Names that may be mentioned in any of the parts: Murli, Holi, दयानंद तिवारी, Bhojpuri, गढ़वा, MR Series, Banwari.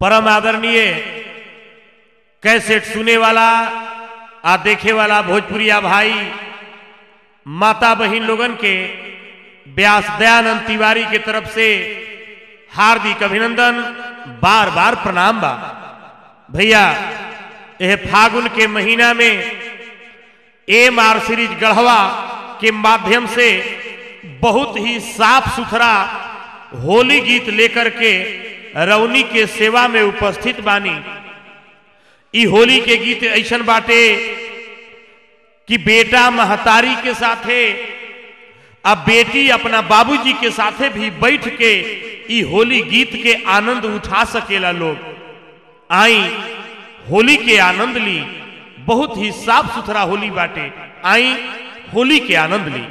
परम आदरणीय कैसेट सुने वाला आ देखे वाला भोजपुरिया भाई माता बहन लोगन के व्यास दयानंद तिवारी के तरफ से हार्दिक अभिनंदन, बार बार प्रणाम बा। भैया यह फागुन के महीना में MR सीरीज गढ़वा के माध्यम से बहुत ही साफ सुथरा होली गीत लेकर के रौनी के सेवा में उपस्थित बानी। ई होली के गीत ऐसन बाटे कि बेटा महतारी के साथे अब बेटी अपना बाबूजी के साथे भी बैठ के ई होली गीत के आनंद उठा सकेला। लोग आई होली के आनंद ली, बहुत ही साफ सुथरा होली बाटे, आई होली के आनंद ली।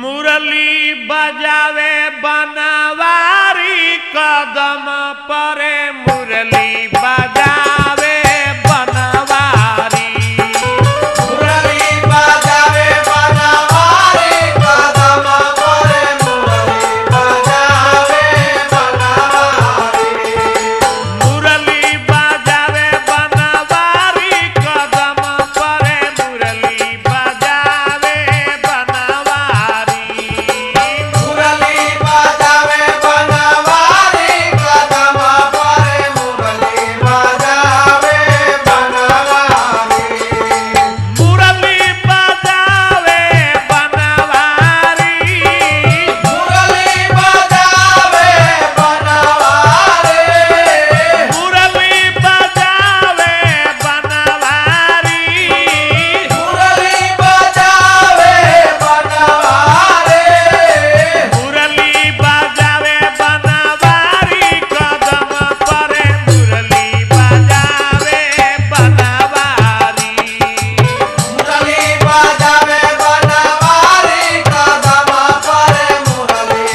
मुरली बजावे बनवारी कदम परे, मुरली बजावे बनवारी, मुरली बजावे बनवारी कदम परे, मुरली बजावे बनवारी, मुरली बजावे बनवारी कदम परे, मुरली बजावे बनवारी, मुरली बजावे बनवारी कदम परे, मुरली बजावे बनवारी, मुरली बजावे बनवारी, मुरली बजावे बनवारी,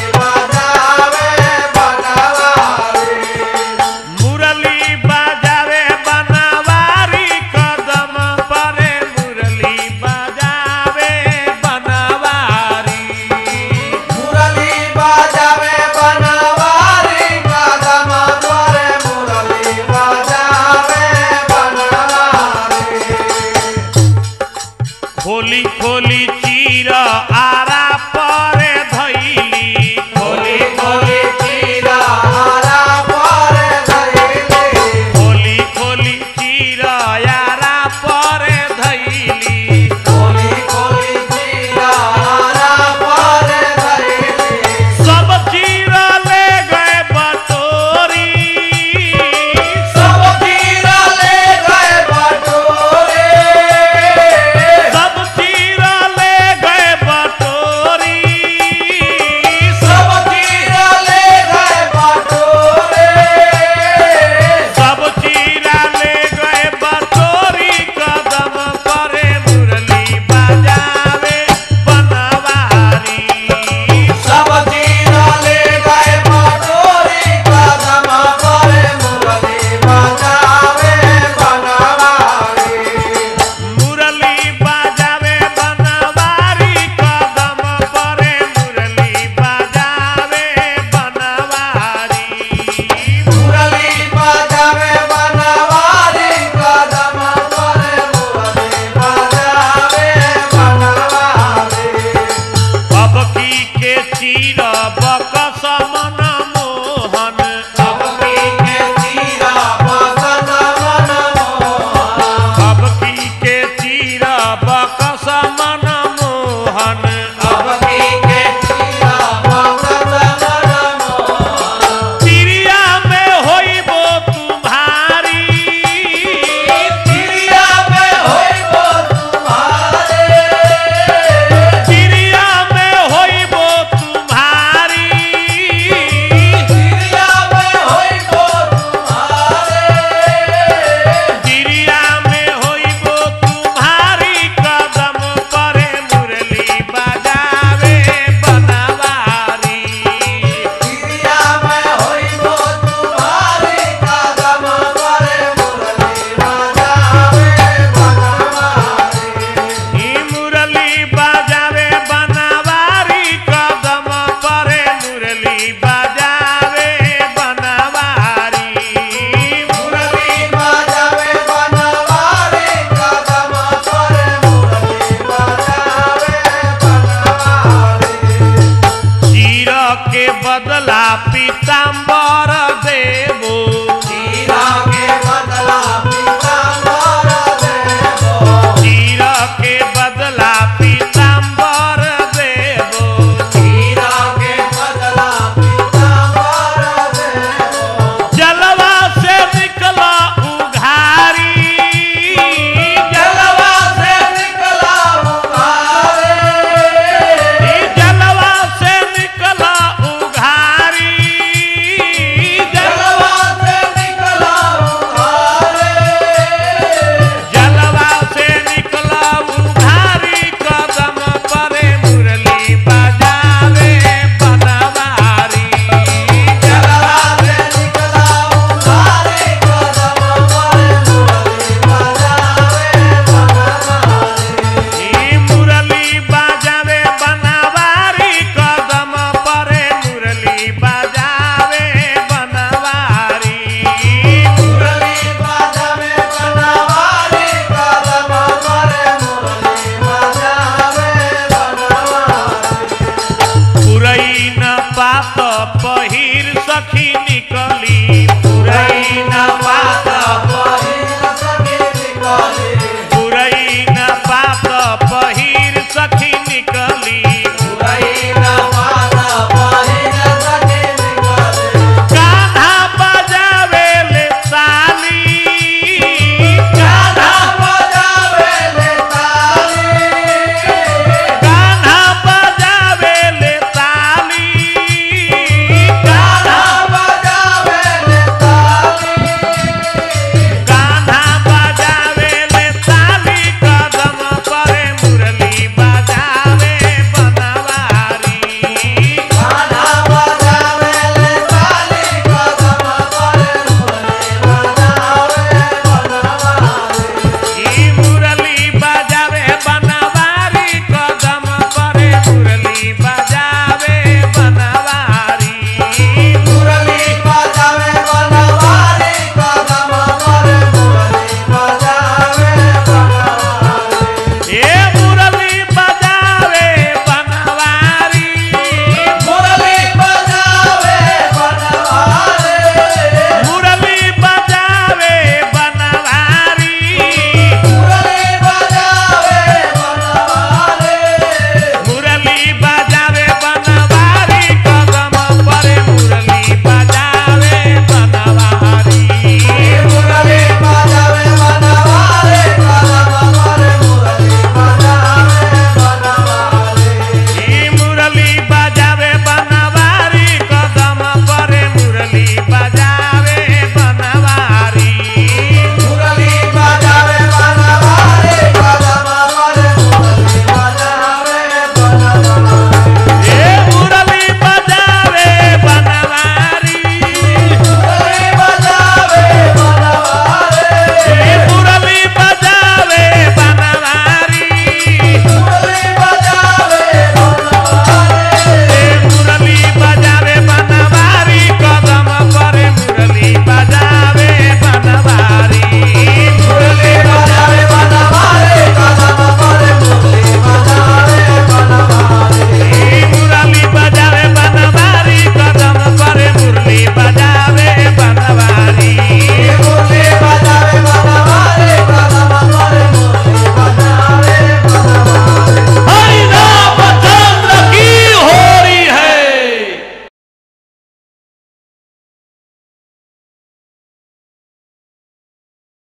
मुरली बजावे बनवारी, मुरली बजावे बनवारी, मुरली बजावे बनवारी कदम परे, मुरली बजावे बनवारी, मुरली बजावे बनवारी कदम परे, मुरली बजावे बनवारी, मुरली बजावे बनवारी कदम परे, मुरली बजावे बनवारी, मुरली बजावे बनवारी कदम परे, मुरली बजावे बनवारी। होली